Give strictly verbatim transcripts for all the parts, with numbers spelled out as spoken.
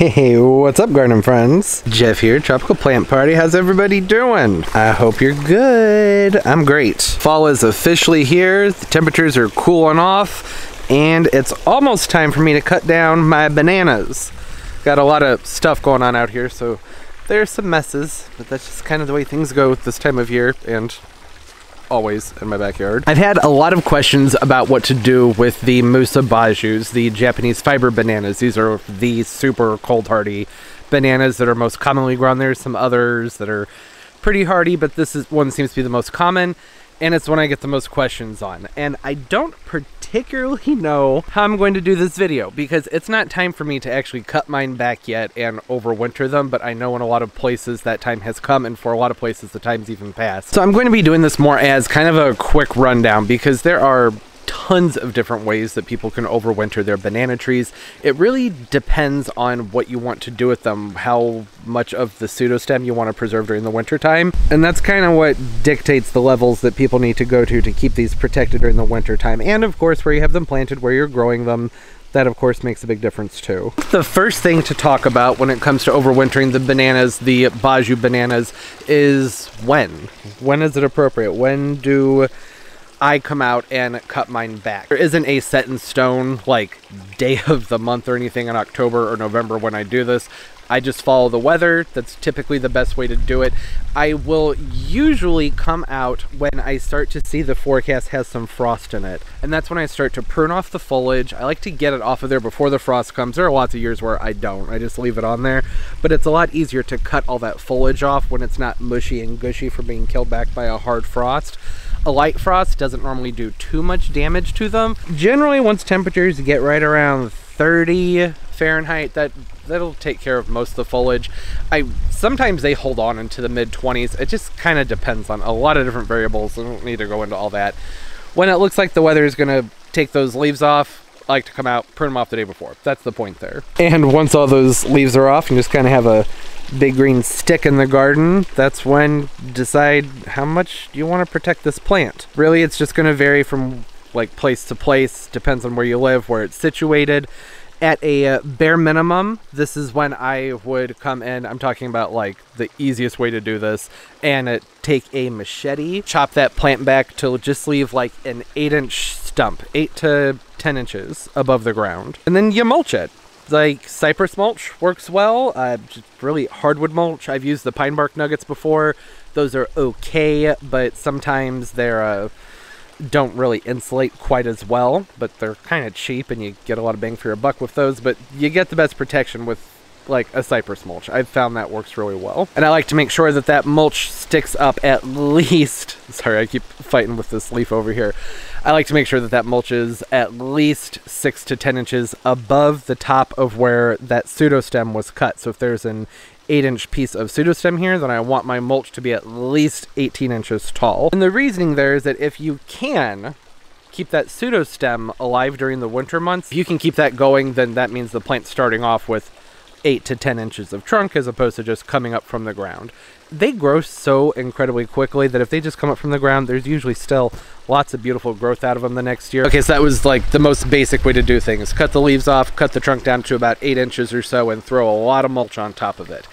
Hey, what's up, garden friends? Jeff here, Tropical Plant Party. How's everybody doing? I hope you're good. I'm great. Fall is officially here. The temperatures are cooling off, and it's almost time for me to cut down my bananas. Got a lot of stuff going on out here, so there's some messes, but that's just kind of the way things go this time of year, and always in my backyard. I've had a lot of questions about what to do with the Musa basjoos, the Japanese fiber bananas. These are the super cold hardy bananas that are most commonly grown. There's some others that are pretty hardy, but this is one seems to be the most common, and it's one I get the most questions on. And I don't particularly know how I'm going to do this video because it's not time for me to actually cut mine back yet and overwinter them, but I know in a lot of places that time has come, and for a lot of places the time's even passed. So I'm going to be doing this more as kind of a quick rundown because there are tons of different ways that people can overwinter their banana trees. It really depends on what you want to do with them, how much of the pseudostem you want to preserve during the winter time. And that's kind of what dictates the levels that people need to go to to keep these protected during the winter time. And of course, where you have them planted, where you're growing them, that of course makes a big difference too. The first thing to talk about when it comes to overwintering the bananas, the basjoo bananas, is when. When is it appropriate? When do I come out and cut mine back? There isn't a set in stone like day of the month or anything in October or November when I do this. I just follow the weather. That's typically the best way to do it. I will usually come out when I start to see the forecast has some frost in it, and that's when I start to prune off the foliage. I like to get it off of there before the frost comes. There are lots of years where I don't. I just leave it on there, but it's a lot easier to cut all that foliage off when it's not mushy and gushy from being killed back by a hard frost. A light frost doesn't normally do too much damage to them. Generally, once temperatures get right around thirty Fahrenheit, that that'll take care of most of the foliage. I sometimes they hold on into the mid twenties. It just kind of depends on a lot of different variables. I don't need to go into all that. When it looks like the weather is going to take those leaves off, I like to come out, prune them off the day before. That's the point there. And once all those leaves are off and just kind of have a big green stick in the garden, that's when decide how much you want to protect this plant. Really, it's just going to vary from like place to place, depends on where you live, where it's situated. At a bare minimum, this is when I would come in. I'm talking about like the easiest way to do this, and it, take a machete, chop that plant back till just leave like an eight inch stump, eight to ten inches above the ground, and then you mulch it. Like cypress mulch works well, uh, just really hardwood mulch. I've used the pine bark nuggets before. Those are okay, but sometimes they're uh, don't really insulate quite as well, but they're kind of cheap and you get a lot of bang for your buck with those, but you get the best protection with like a cypress mulch. I've found that works really well. And I like to make sure that that mulch sticks up at least, sorry, I keep fighting with this leaf over here. I like to make sure that that mulch is at least six to ten inches above the top of where that pseudostem was cut. So if there's an eight inch piece of pseudostem here, then I want my mulch to be at least eighteen inches tall. And the reasoning there is that if you can keep that pseudostem alive during the winter months, if you can keep that going, then that means the plant's starting off with eight to ten inches of trunk as opposed to just coming up from the ground. They grow so incredibly quickly that if they just come up from the ground, there's usually still lots of beautiful growth out of them the next year. Okay, so that was like the most basic way to do things. Cut the leaves off, cut the trunk down to about eight inches or so, and throw a lot of mulch on top of it.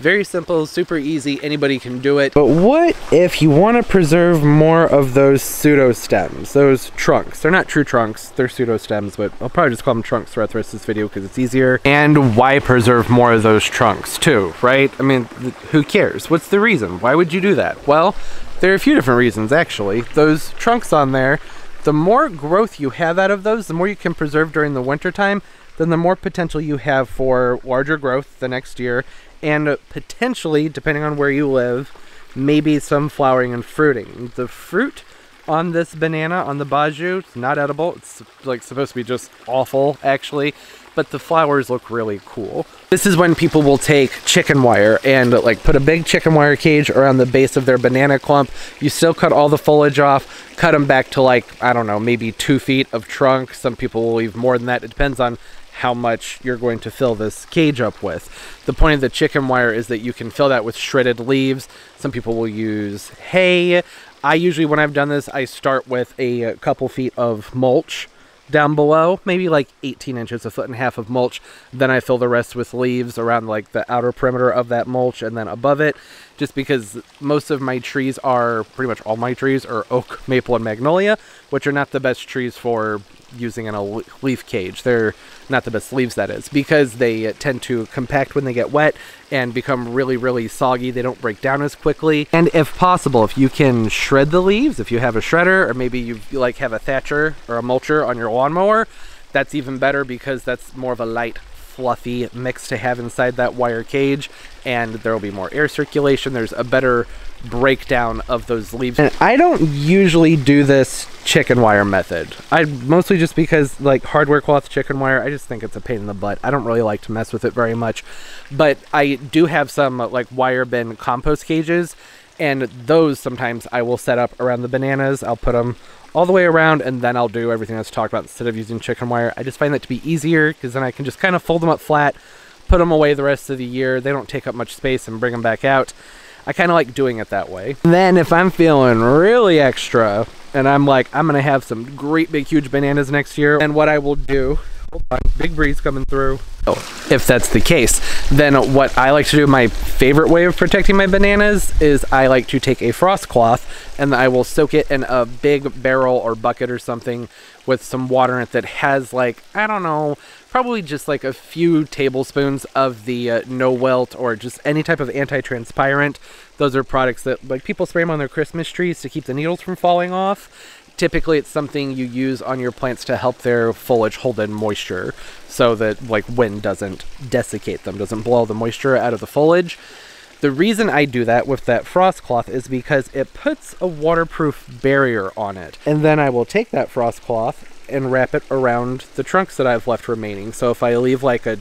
Very simple, super easy, anybody can do it. But what if you want to preserve more of those pseudostems, those trunks? They're not true trunks, they're pseudostems, but I'll probably just call them trunks throughout the rest of this video because it's easier. And why preserve more of those trunks too, right? I mean, who cares? What's the reason? Why would you do that? Well, there are a few different reasons actually. Those trunks on there, the more growth you have out of those, the more you can preserve during the winter time, then the more potential you have for larger growth the next year, and potentially, depending on where you live, maybe some flowering and fruiting. The fruit on this banana, on the basjoo, it's not edible. It's like supposed to be just awful, actually, but the flowers look really cool. This is when people will take chicken wire and like put a big chicken wire cage around the base of their banana clump. You still cut all the foliage off, cut them back to like, I don't know, maybe two feet of trunk. Some people will leave more than that. It depends on how much you're going to fill this cage up with. The point of the chicken wire is that you can fill that with shredded leaves. Some people will use hay. I usually, when I've done this, I start with a couple feet of mulch down below, maybe like eighteen inches, a foot and a half of mulch. Then I fill the rest with leaves around like the outer perimeter of that mulch and then above it, just because most of my trees are, pretty much all my trees are oak, maple, and magnolia, which are not the best trees for using in a leaf cage. They're not the best leaves, that is, because they tend to compact when they get wet and become really, really soggy. They don't break down as quickly. And if possible, if you can shred the leaves, if you have a shredder, or maybe you like have a thatcher or a mulcher on your lawnmower, that's even better, because that's more of a light, fluffy mix to have inside that wire cage, and there'll be more air circulation. There's a better breakdown of those leaves. And I don't usually do this chicken wire method. I mostly just because like hardware cloth chicken wire, I just think it's a pain in the butt. I don't really like to mess with it very much, but I do have some like wire bin compost cages, and those sometimes I will set up around the bananas. I'll put them all the way around, and then I'll do everything that's talked about instead of using chicken wire. I just find that to be easier, because then I can just kind of fold them up flat, put them away the rest of the year. They don't take up much space, and bring them back out. I kind of like doing it that way. And then if I'm feeling really extra and I'm like, I'm gonna have some great big huge bananas next year, and what I will do, hold on, big breeze coming through. Oh, if that's the case, then what I like to do, my favorite way of protecting my bananas, is I like to take a frost cloth and I will soak it in a big barrel or bucket or something with some water in it that has like, I don't know, probably just like a few tablespoons of the uh, no welt or just any type of anti-transparent. Those are products that like people spray them on their Christmas trees to keep the needles from falling off. Typically, it's something you use on your plants to help their foliage hold in moisture so that like wind doesn't desiccate them, doesn't blow the moisture out of the foliage. The reason I do that with that frost cloth is because it puts a waterproof barrier on it. And then I will take that frost cloth and wrap it around the trunks that I've left remaining. So if I leave like a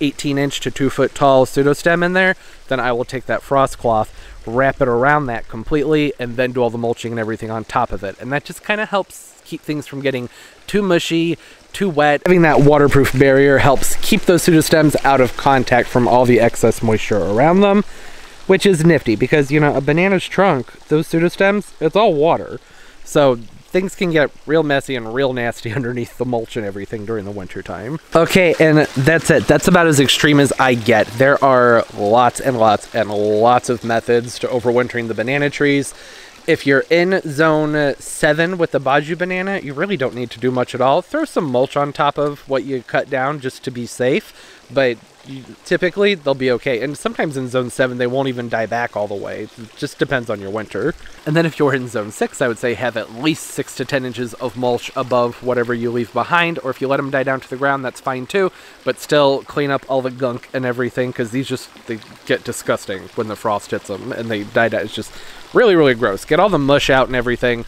eighteen inch to two foot tall pseudostem in there, then I will take that frost cloth, wrap it around that completely, and then do all the mulching and everything on top of it. And that just kind of helps keep things from getting too mushy, too wet. Having that waterproof barrier helps keep those pseudostems out of contact from all the excess moisture around them, which is nifty because, you know, a banana's trunk, those pseudostems, it's all water. So things can get real messy and real nasty underneath the mulch and everything during the winter time. Okay, and that's it. That's about as extreme as I get. There are lots and lots and lots of methods to overwintering the banana trees. If you're in zone seven with the basjoo banana, you really don't need to do much at all. Throw some mulch on top of what you cut down just to be safe, but you, typically they'll be okay. And sometimes in zone seven, they won't even die back all the way. It just depends on your winter. And then if you're in zone six, I would say have at least six to ten inches of mulch above whatever you leave behind, or if you let them die down to the ground, that's fine too, but still clean up all the gunk and everything, because these just, they get disgusting when the frost hits them and they die down. It's just really, really gross. Get all the mush out and everything.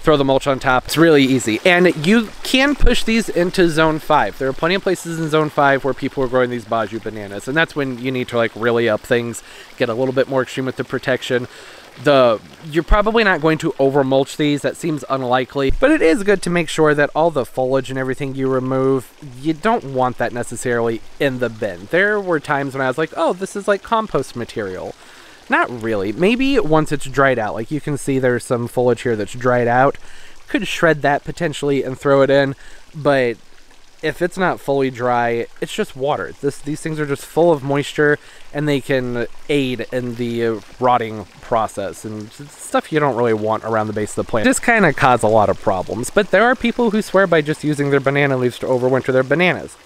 Throw the mulch on top. It's really easy. And you can push these into zone five. There are plenty of places in zone five where people are growing these basjoo bananas. And that's when you need to like really up things, get a little bit more extreme with the protection. The, you're probably not going to over mulch these. That seems unlikely, but it is good to make sure that all the foliage and everything you remove, you don't want that necessarily in the bin. There were times when I was like, oh, this is like compost material. Not really. Maybe once it's dried out, like you can see there's some foliage here that's dried out. Could shred that potentially and throw it in, but if it's not fully dry, it's just water. This, these things are just full of moisture and they can aid in the rotting process and stuff you don't really want around the base of the plant. This kind of causes a lot of problems, but there are people who swear by just using their banana leaves to overwinter their bananas.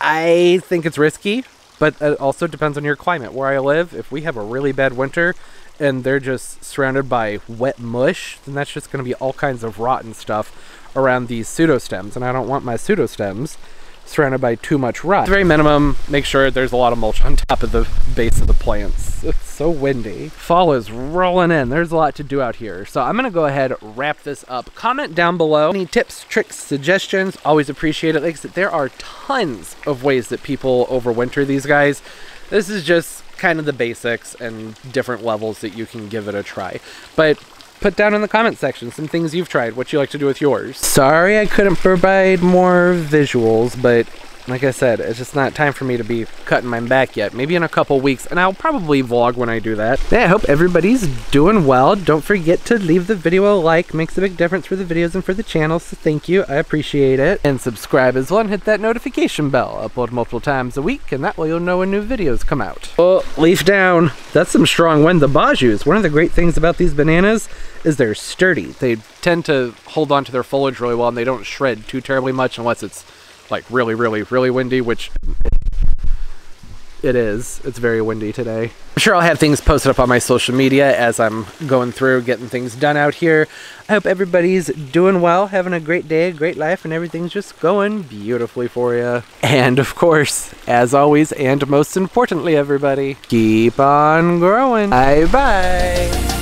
I think it's risky. But it also depends on your climate. Where I live, if we have a really bad winter and they're just surrounded by wet mush, then that's just going to be all kinds of rotten stuff around these pseudostems. And I don't want my pseudostems surrounded by too much rot. At the very minimum, make sure there's a lot of mulch on top of the base of the plants. It's so windy. Fall is rolling in. There's a lot to do out here. So I'm going to go ahead and wrap this up. Comment down below any tips, tricks, suggestions. Always appreciate it. Like I said, there are tons of ways that people overwinter these guys. This is just kind of the basics and different levels that you can give it a try. But put down in the comment section some things you've tried, what you like to do with yours. Sorry I couldn't provide more visuals, but like I said, it's just not time for me to be cutting mine back yet. Maybe in a couple weeks, and I'll probably vlog when I do that. Yeah, I hope everybody's doing well. Don't forget to leave the video a like. Makes a big difference for the videos and for the channel, so thank you. I appreciate it. And subscribe as well and hit that notification bell. Upload multiple times a week, and that way you'll know when new videos come out. Well, leaf down. That's some strong wind. The basjoos. One of the great things about these bananas is they're sturdy. They tend to hold on to their foliage really well, and they don't shred too terribly much unless it's like really, really, really windy, which it is. It's very windy today. I'm sure I'll have things posted up on my social media as I'm going through getting things done out here. I hope everybody's doing well, having a great day, a great life, and everything's just going beautifully for you. And of course, as always, and most importantly, everybody, keep on growing. Bye-bye.